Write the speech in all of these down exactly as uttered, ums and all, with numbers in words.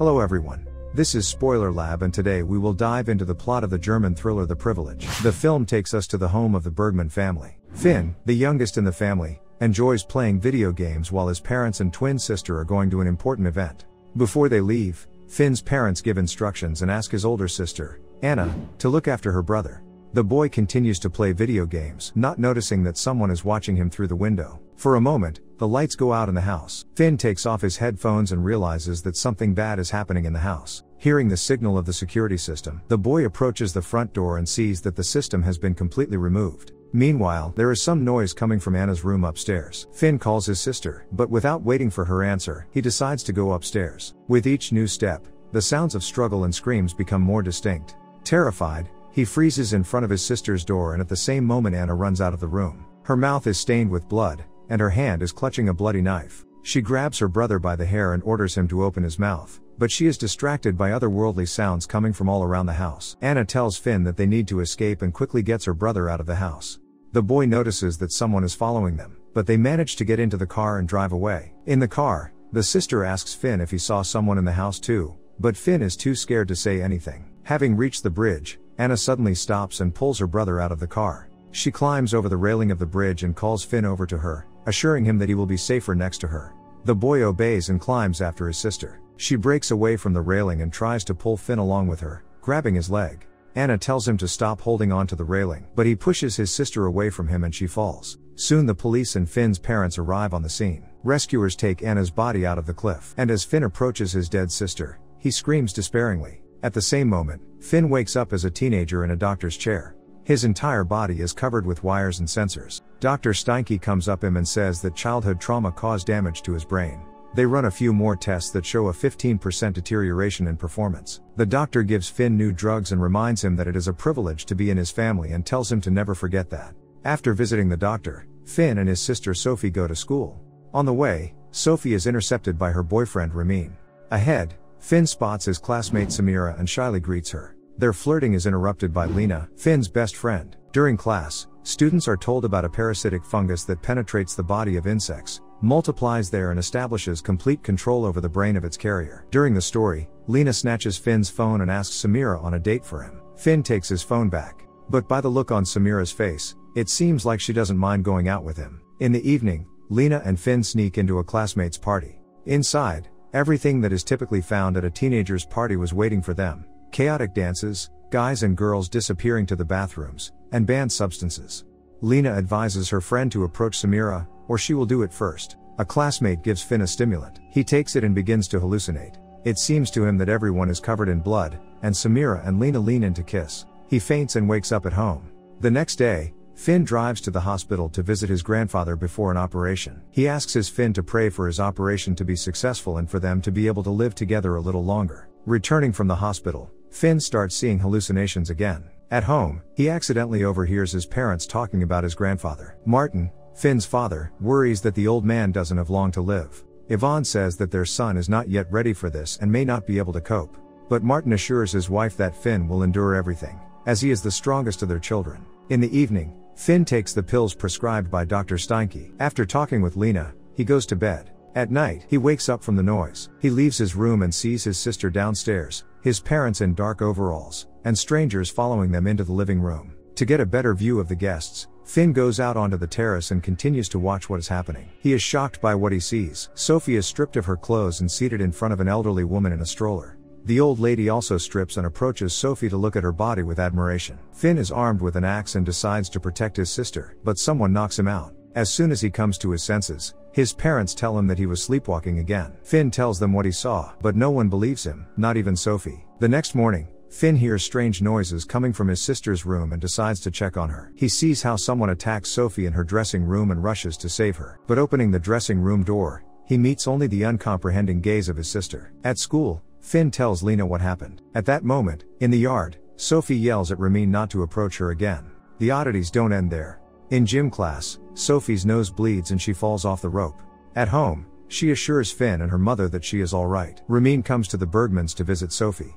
Hello everyone. This is Spoiler Lab and today we will dive into the plot of the German thriller The Privilege. The film takes us to the home of the Bergman family. Finn, the youngest in the family, enjoys playing video games while his parents and twin sister are going to an important event. Before they leave, Finn's parents give instructions and ask his older sister, Anna, to look after her brother. The boy continues to play video games, not noticing that someone is watching him through the window. For a moment, the lights go out in the house. Finn takes off his headphones and realizes that something bad is happening in the house. Hearing the signal of the security system, the boy approaches the front door and sees that the system has been completely removed. Meanwhile, there is some noise coming from Anna's room upstairs. Finn calls his sister, but without waiting for her answer, he decides to go upstairs. With each new step, the sounds of struggle and screams become more distinct. Terrified, he freezes in front of his sister's door, and at the same moment Anna runs out of the room. Her mouth is stained with blood, and her hand is clutching a bloody knife. She grabs her brother by the hair and orders him to open his mouth, but she is distracted by otherworldly sounds coming from all around the house. Anna tells Finn that they need to escape and quickly gets her brother out of the house. The boy notices that someone is following them, but they manage to get into the car and drive away. In the car, the sister asks Finn if he saw someone in the house too, but Finn is too scared to say anything. Having reached the bridge, Anna suddenly stops and pulls her brother out of the car. She climbs over the railing of the bridge and calls Finn over to her, assuring him that he will be safer next to her. The boy obeys and climbs after his sister. She breaks away from the railing and tries to pull Finn along with her, grabbing his leg. Anna tells him to stop holding on to the railing, but he pushes his sister away from him and she falls. Soon the police and Finn's parents arrive on the scene. Rescuers take Anna's body out of the cliff, and as Finn approaches his dead sister, he screams despairingly. At the same moment, Finn wakes up as a teenager in a doctor's chair. His entire body is covered with wires and sensors. Doctor Steinke comes up him and says that childhood trauma caused damage to his brain. They run a few more tests that show a fifteen percent deterioration in performance. The doctor gives Finn new drugs and reminds him that it is a privilege to be in his family and tells him to never forget that. After visiting the doctor, Finn and his sister Sophie go to school. On the way, Sophie is intercepted by her boyfriend Ramin. Ahead, Finn spots his classmate Samira and shyly greets her. Their flirting is interrupted by Lena, Finn's best friend. During class, students are told about a parasitic fungus that penetrates the body of insects, multiplies there and establishes complete control over the brain of its carrier. During the story, Lena snatches Finn's phone and asks Samira on a date for him. Finn takes his phone back, but by the look on Samira's face, it seems like she doesn't mind going out with him. In the evening, Lena and Finn sneak into a classmate's party. Inside, everything that is typically found at a teenager's party was waiting for them. Chaotic dances, guys and girls disappearing to the bathrooms, and banned substances. Lena advises her friend to approach Samira, or she will do it first. A classmate gives Finn a stimulant. He takes it and begins to hallucinate. It seems to him that everyone is covered in blood, and Samira and Lena lean in to kiss. He faints and wakes up at home. The next day, Finn drives to the hospital to visit his grandfather before an operation. He asks his Finn to pray for his operation to be successful and for them to be able to live together a little longer. Returning from the hospital, Finn starts seeing hallucinations again. At home, he accidentally overhears his parents talking about his grandfather. Martin, Finn's father, worries that the old man doesn't have long to live. Yvonne says that their son is not yet ready for this and may not be able to cope. But Martin assures his wife that Finn will endure everything, as he is the strongest of their children. In the evening, Finn takes the pills prescribed by Doctor Steinke. After talking with Lena, he goes to bed. At night, he wakes up from the noise. He leaves his room and sees his sister downstairs, his parents in dark overalls, and strangers following them into the living room. To get a better view of the guests, Finn goes out onto the terrace and continues to watch what is happening. He is shocked by what he sees. Sophie is stripped of her clothes and seated in front of an elderly woman in a stroller. The old lady also strips and approaches Sophie to look at her body with admiration. Finn is armed with an axe and decides to protect his sister, but someone knocks him out. As soon as he comes to his senses, his parents tell him that he was sleepwalking again. Finn tells them what he saw, but no one believes him, not even Sophie. The next morning, Finn hears strange noises coming from his sister's room and decides to check on her. He sees how someone attacks Sophie in her dressing room and rushes to save her. But opening the dressing room door, he meets only the uncomprehending gaze of his sister. At school, Finn tells Lena what happened. At that moment, in the yard, Sophie yells at Ramin not to approach her again. The oddities don't end there. In gym class, Sophie's nose bleeds and she falls off the rope. At home, she assures Finn and her mother that she is alright. Ramin comes to the Bergmans to visit Sophie.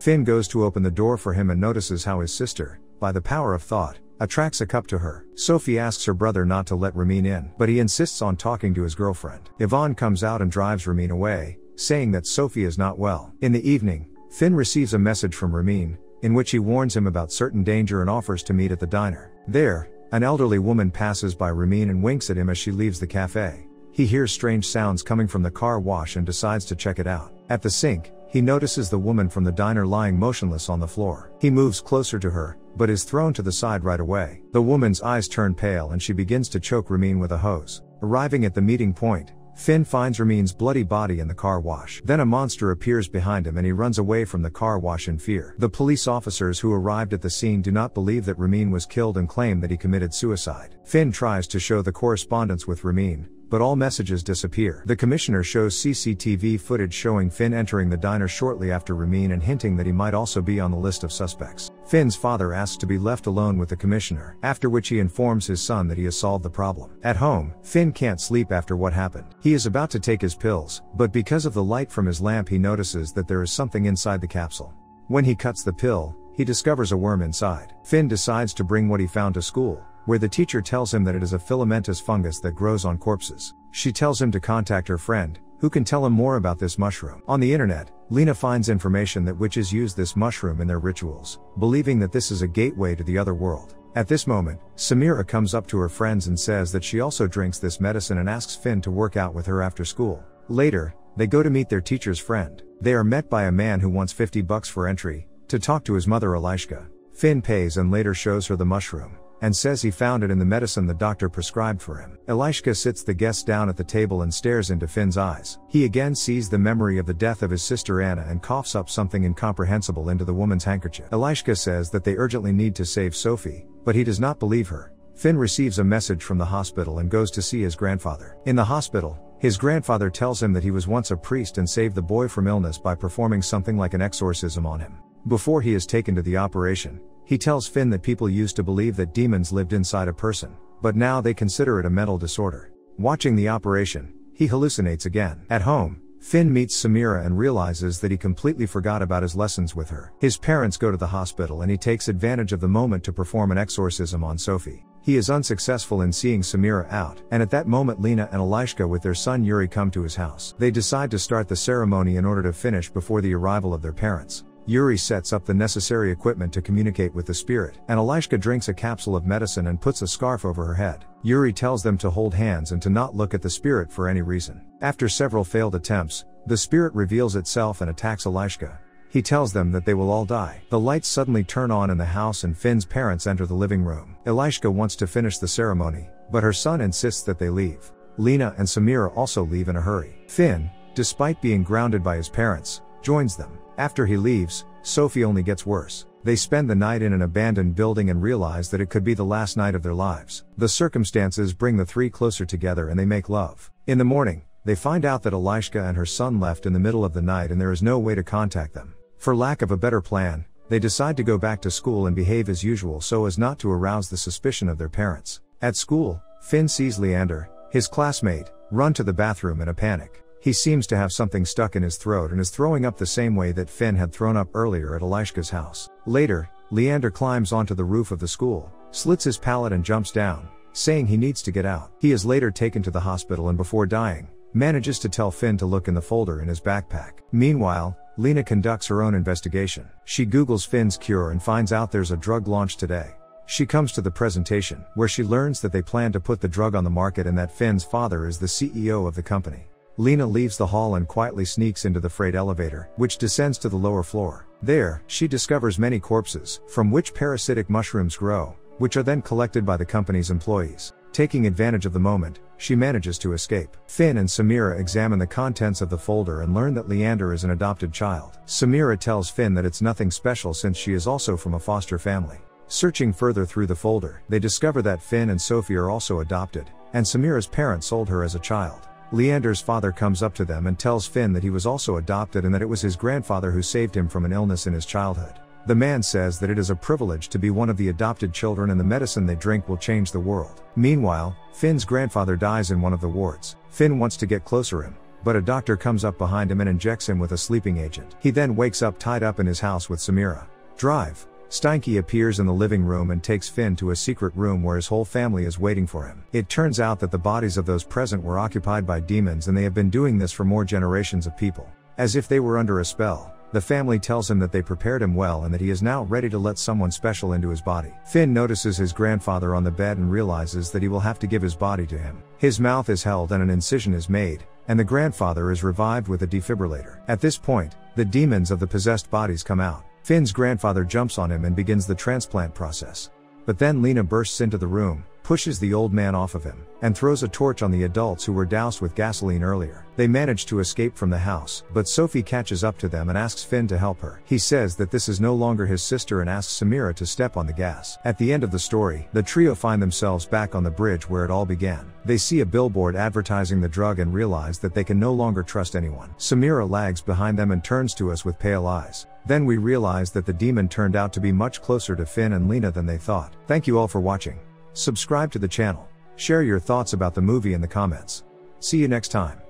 Finn goes to open the door for him and notices how his sister, by the power of thought, attracts a cup to her. Sophie asks her brother not to let Ramin in, but he insists on talking to his girlfriend. Yvonne comes out and drives Ramin away, saying that Sophie is not well. In the evening, Finn receives a message from Ramin, in which he warns him about certain danger and offers to meet at the diner. There, an elderly woman passes by Ramin and winks at him as she leaves the cafe. He hears strange sounds coming from the car wash and decides to check it out. At the sink, he notices the woman from the diner lying motionless on the floor. He moves closer to her, but is thrown to the side right away. The woman's eyes turn pale and she begins to choke Ramin with a hose. Arriving at the meeting point, Finn finds Ramin's bloody body in the car wash. Then a monster appears behind him and he runs away from the car wash in fear. The police officers who arrived at the scene do not believe that Ramin was killed and claim that he committed suicide. Finn tries to show the correspondence with Ramin, but all messages disappear. The commissioner shows C C T V footage showing Finn entering the diner shortly after Ramin and hinting that he might also be on the list of suspects. Finn's father asks to be left alone with the commissioner, after which he informs his son that he has solved the problem. At home, Finn can't sleep after what happened. He is about to take his pills, but because of the light from his lamp he notices that there is something inside the capsule. When he cuts the pill, he discovers a worm inside. Finn decides to bring what he found to school, where the teacher tells him that it is a filamentous fungus that grows on corpses. She tells him to contact her friend, who can tell him more about this mushroom. On the internet, Lena finds information that witches use this mushroom in their rituals, believing that this is a gateway to the other world. At this moment, Samira comes up to her friends and says that she also drinks this medicine and asks Finn to work out with her after school. Later, they go to meet their teacher's friend. They are met by a man who wants fifty bucks for entry, to talk to his mother Elishka. Finn pays and later shows her the mushroom, and says he found it in the medicine the doctor prescribed for him. Elishka sits the guests down at the table and stares into Finn's eyes. He again sees the memory of the death of his sister Anna and coughs up something incomprehensible into the woman's handkerchief. Elishka says that they urgently need to save Sophie, but he does not believe her. Finn receives a message from the hospital and goes to see his grandfather. In the hospital, his grandfather tells him that he was once a priest and saved the boy from illness by performing something like an exorcism on him. Before he is taken to the operation, he tells Finn that people used to believe that demons lived inside a person, but now they consider it a mental disorder. Watching the operation, he hallucinates again. At home, Finn meets Samira and realizes that he completely forgot about his lessons with her. His parents go to the hospital and he takes advantage of the moment to perform an exorcism on Sophie. He is unsuccessful in seeing Samira out, and at that moment Lena and Elishka with their son Yuri come to his house. They decide to start the ceremony in order to finish before the arrival of their parents. Yuri sets up the necessary equipment to communicate with the spirit, and Elishka drinks a capsule of medicine and puts a scarf over her head. Yuri tells them to hold hands and to not look at the spirit for any reason. After several failed attempts, the spirit reveals itself and attacks Elishka. He tells them that they will all die. The lights suddenly turn on in the house and Finn's parents enter the living room. Elishka wants to finish the ceremony, but her son insists that they leave. Lena and Samira also leave in a hurry. Finn, despite being grounded by his parents, joins them. After he leaves, Sophie only gets worse. They spend the night in an abandoned building and realize that it could be the last night of their lives. The circumstances bring the three closer together and they make love. In the morning, they find out that Elishka and her son left in the middle of the night and there is no way to contact them. For lack of a better plan, they decide to go back to school and behave as usual so as not to arouse the suspicion of their parents. At school, Finn sees Leander, his classmate, run to the bathroom in a panic. He seems to have something stuck in his throat and is throwing up the same way that Finn had thrown up earlier at Elishka's house. Later, Leander climbs onto the roof of the school, slits his palate and jumps down, saying he needs to get out. He is later taken to the hospital and before dying, manages to tell Finn to look in the folder in his backpack. Meanwhile, Lena conducts her own investigation. She Googles Finn's cure and finds out there's a drug launch today. She comes to the presentation, where she learns that they plan to put the drug on the market and that Finn's father is the C E O of the company. Lena leaves the hall and quietly sneaks into the freight elevator, which descends to the lower floor. There, she discovers many corpses, from which parasitic mushrooms grow, which are then collected by the company's employees. Taking advantage of the moment, she manages to escape. Finn and Samira examine the contents of the folder and learn that Leander is an adopted child. Samira tells Finn that it's nothing special since she is also from a foster family. Searching further through the folder, they discover that Finn and Sophie are also adopted, and Samira's parents sold her as a child. Leander's father comes up to them and tells Finn that he was also adopted and that it was his grandfather who saved him from an illness in his childhood. The man says that it is a privilege to be one of the adopted children and the medicine they drink will change the world. Meanwhile, Finn's grandfather dies in one of the wards. Finn wants to get closer to him, but a doctor comes up behind him and injects him with a sleeping agent. He then wakes up tied up in his house with Samira. Drive. Steinke appears in the living room and takes Finn to a secret room where his whole family is waiting for him. It turns out that the bodies of those present were occupied by demons, and they have been doing this for more generations of people. As if they were under a spell, the family tells him that they prepared him well and that he is now ready to let someone special into his body. Finn notices his grandfather on the bed and realizes that he will have to give his body to him. His mouth is held and an incision is made, and the grandfather is revived with a defibrillator. At this point, the demons of the possessed bodies come out. Finn's grandfather jumps on him and begins the transplant process. But then Lena bursts into the room, pushes the old man off of him, and throws a torch on the adults who were doused with gasoline earlier. They manage to escape from the house, but Sophie catches up to them and asks Finn to help her. He says that this is no longer his sister and asks Samira to step on the gas. At the end of the story, the trio find themselves back on the bridge where it all began. They see a billboard advertising the drug and realize that they can no longer trust anyone. Samira lags behind them and turns to us with pale eyes. Then we realize that the demon turned out to be much closer to Finn and Lena than they thought. Thank you all for watching. Subscribe to the channel. Share your thoughts about the movie in the comments. See you next time.